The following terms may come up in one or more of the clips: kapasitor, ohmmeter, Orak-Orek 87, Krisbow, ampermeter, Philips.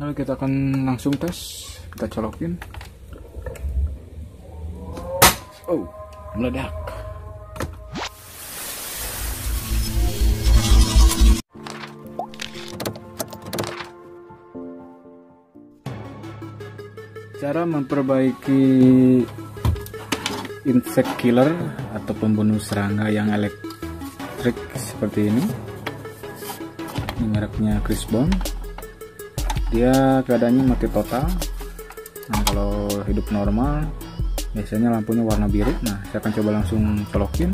Lalu kita akan langsung tes, kita colokin. Oh, meledak. Cara memperbaiki insect killer atau pembunuh serangga yang elektrik seperti ini. Ini mereknya Krisbow. Dia keadaannya mati total. Nah, kalau hidup normal biasanya lampunya warna biru. Nah, saya akan coba langsung colokin.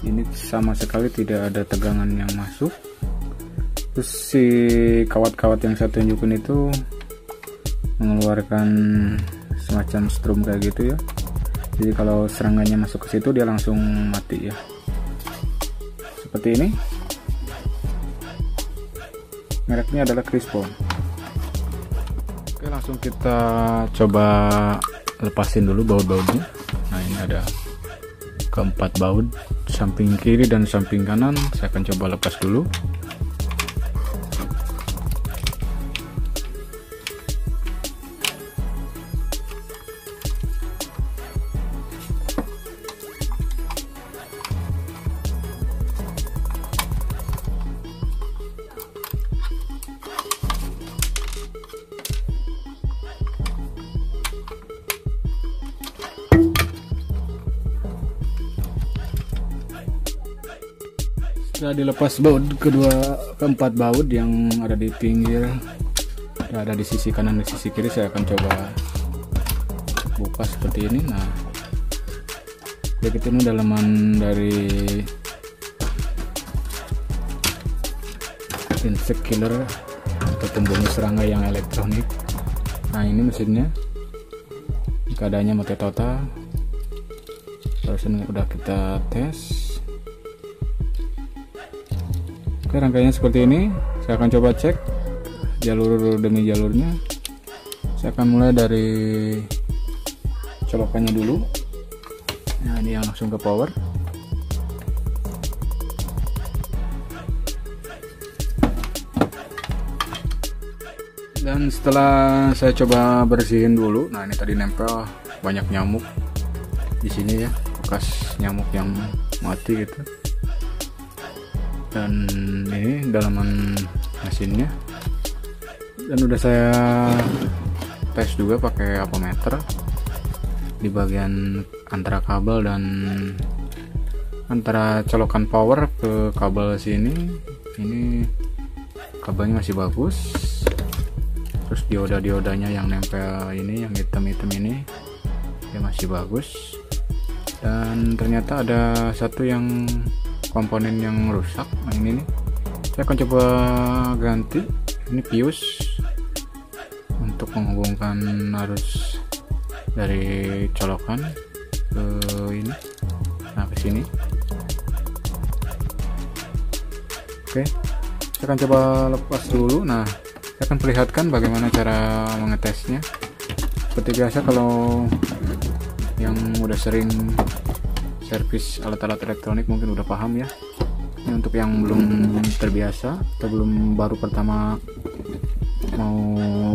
Ini sama sekali tidak ada tegangan yang masuk. Terus si kawat-kawat yang saya tunjukin itu mengeluarkan semacam strum kayak gitu ya. Jadi kalau serangannya masuk ke situ dia langsung mati ya. Seperti ini. Mereknya adalah Krisbow. Oke, langsung kita coba lepasin dulu baut-bautnya. Nah, ini ada keempat baut, samping kiri dan samping kanan. Saya akan coba lepas dulu. Setelah dilepas baut keempat baut yang ada di pinggir, ada di sisi kanan dan sisi kiri, saya akan coba buka seperti ini. Nah, jadi kita ini dalaman dari insect killer atau pembunuh serangga yang elektronik. Nah, ini mesinnya, keadaannya mati total. Terus ini udah kita tes. Oke, rangkaiannya seperti ini. Saya akan coba cek jalur demi jalurnya. Saya akan mulai dari colokannya dulu. Nah, ini yang langsung ke power. Dan setelah saya coba bersihin dulu. Nah, ini tadi nempel banyak nyamuk di sini ya, bekas nyamuk yang mati gitu. Dan ini dalaman mesinnya, dan udah saya tes juga pakai apometer di bagian antara kabel dan antara colokan power ke kabel sini. Ini kabelnya masih bagus. Terus dioda-diodanya yang nempel ini, yang hitam-hitam ini, dia masih bagus. Dan ternyata ada satu yang komponen yang rusak. Nah, ini nih, saya akan coba ganti. Ini fuse untuk menghubungkan arus dari colokan ke ini, nah ke sini. Oke, saya akan coba lepas dulu. Nah, saya akan perlihatkan bagaimana cara mengetesnya. Seperti biasa, kalau yang udah sering servis alat-alat elektronik mungkin udah paham ya. Ini untuk yang belum terbiasa atau belum, baru pertama mau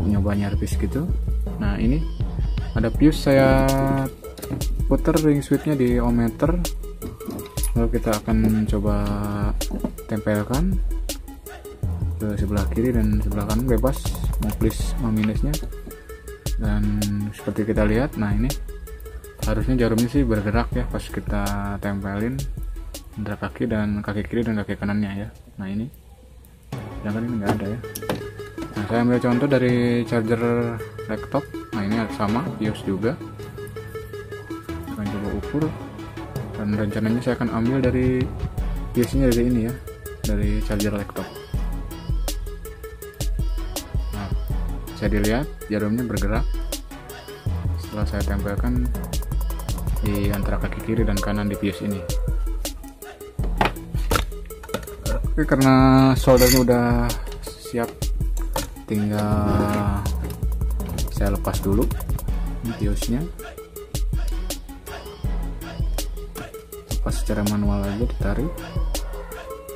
nyoba nyervis gitu. Nah, ini ada fuse, saya puter ring switchnya di ohmmeter. Lalu kita akan coba tempelkan ke sebelah kiri dan sebelah kanan, bebas mau plus mau minusnya. Dan seperti kita lihat, nah ini harusnya jarumnya sih bergerak ya pas kita tempelin antara kaki dan kaki kiri dan kaki kanannya ya. Nah, ini jangan, ini nggak ada ya. Nah, saya ambil contoh dari charger laptop. Nah, ini sama fuse juga. Saya akan coba ukur, dan rencananya saya akan ambil dari fuse-nya dari ini ya, dari charger laptop. Nah, bisa dilihat jarumnya bergerak setelah saya tempelkan di antara kaki kiri dan kanan di fuse ini. Oke, karena soldernya udah siap, tinggal saya lepas dulu fuse nya. Lepas secara manual aja, ditarik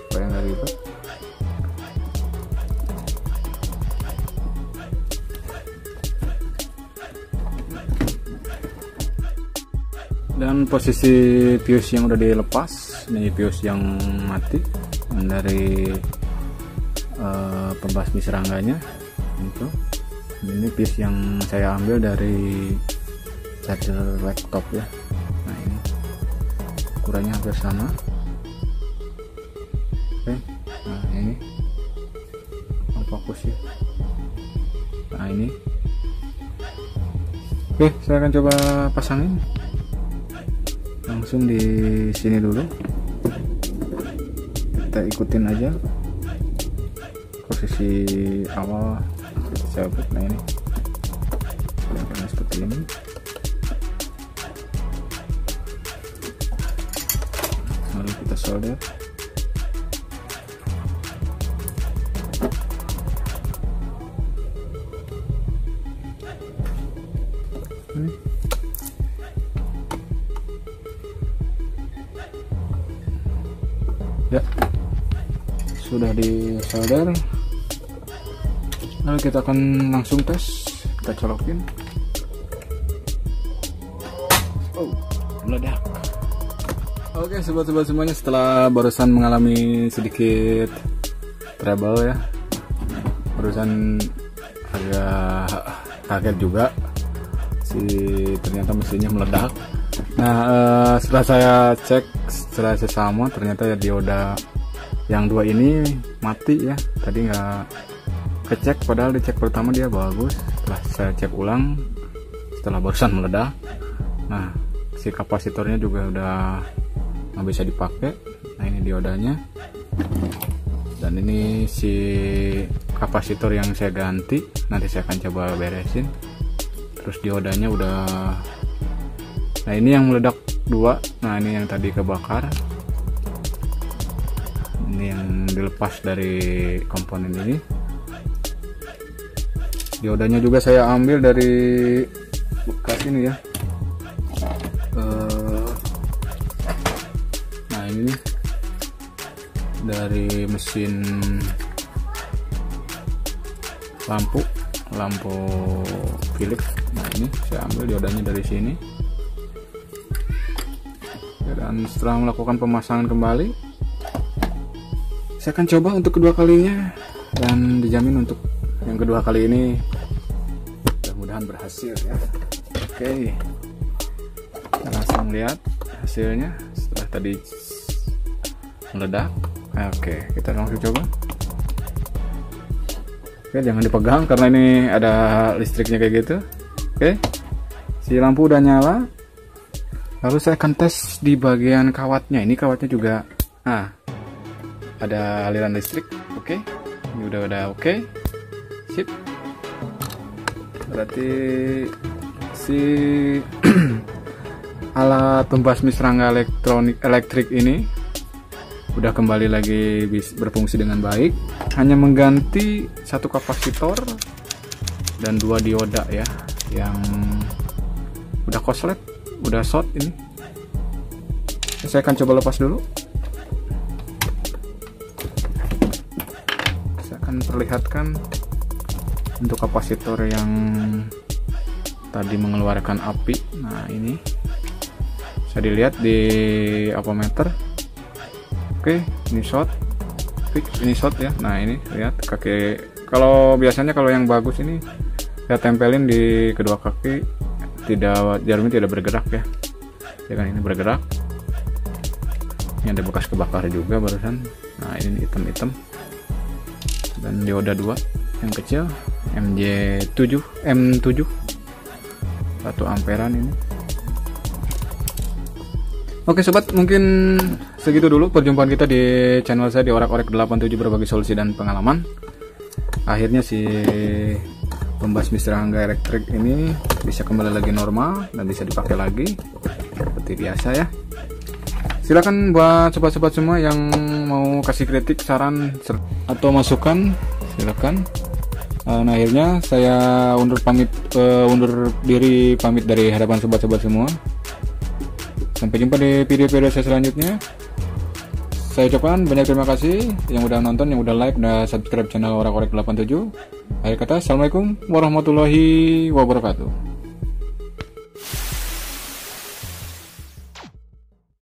supaya nggak ribet. Dan posisi pius yang udah dilepas, ini pius yang mati dari pembasmi serangganya. Itu ini pius yang saya ambil dari charger laptop ya. Nah ini ukurannya hampir sama. Oke, nah ini fokus ya. Nah ini oke, saya akan coba pasangin langsung di sini dulu, kita ikutin aja posisi awal saya buat. Nah ini kelihatannya seperti ini. Lalu kita solder. Ya, sudah di solder. Lalu kita akan langsung tes, kita colokin. Oh, meledak. Oke, sobat-sobat semuanya, setelah barusan mengalami sedikit trouble ya, barusan agak kaget juga si ternyata mesinnya meledak. Nah, setelah saya cek, setelah sesama, ternyata ya dioda yang dua ini mati ya. Tadi nggak kecek, padahal dicek pertama dia bagus. Setelah saya cek ulang, setelah barusan meledak, nah si kapasitornya juga udah nggak bisa dipakai. Nah ini diodanya, dan ini si kapasitor yang saya ganti, nanti saya akan coba beresin. Terus diodanya udah. Nah ini yang meledak dua. Nah ini yang tadi kebakar, ini yang dilepas dari komponen ini. Diodanya juga saya ambil dari bekas ini ya. Nah ini nih, dari mesin lampu Philips. Nah ini saya ambil diodanya dari sini. Dan setelah melakukan pemasangan kembali, saya akan coba untuk kedua kalinya, dan dijamin untuk yang kedua kali ini mudah-mudahan berhasil ya. Oke, kita langsung lihat hasilnya setelah tadi meledak. Oke, kita langsung coba. Oke, jangan dipegang karena ini ada listriknya kayak gitu. Oke, si lampu udah nyala. Lalu saya akan tes di bagian kawatnya. Ini kawatnya juga ada aliran listrik. Oke, ini udah oke. Sip. Berarti si alat pembasmi serangga elektrik ini udah kembali lagi berfungsi dengan baik. Hanya mengganti satu kapasitor dan dua dioda ya, yang udah koslet, udah short ini. Saya akan coba lepas dulu. Saya akan perlihatkan untuk kapasitor yang tadi mengeluarkan api. Nah ini bisa dilihat di ampermeter. Oke, ini short fix, ini short ya. Nah ini lihat kaki. Kalau biasanya kalau yang bagus ini saya tempelin di kedua kaki, jarumnya tidak bergerak ya. Ya kan, ini bergerak. Ini ada bekas kebakar juga barusan. Nah ini hitam-hitam. Dan dioda 2 yang kecil, M7 1 amperan ini. Oke sobat, mungkin segitu dulu perjumpaan kita di channel saya di Orak-Orek 87 berbagi solusi dan pengalaman. Akhirnya si pembasmi serangga elektrik ini bisa kembali lagi normal dan bisa dipakai lagi seperti biasa ya. Silakan buat sobat-sobat semua yang mau kasih kritik, saran atau masukan, silakan. Nah akhirnya saya undur diri pamit dari hadapan sobat-sobat semua. Sampai jumpa di video-video saya selanjutnya. Saya ucapkan banyak terima kasih yang udah nonton, yang udah like, udah subscribe channel Orak-Orek 87. Akhir kata, assalamualaikum warahmatullahi wabarakatuh.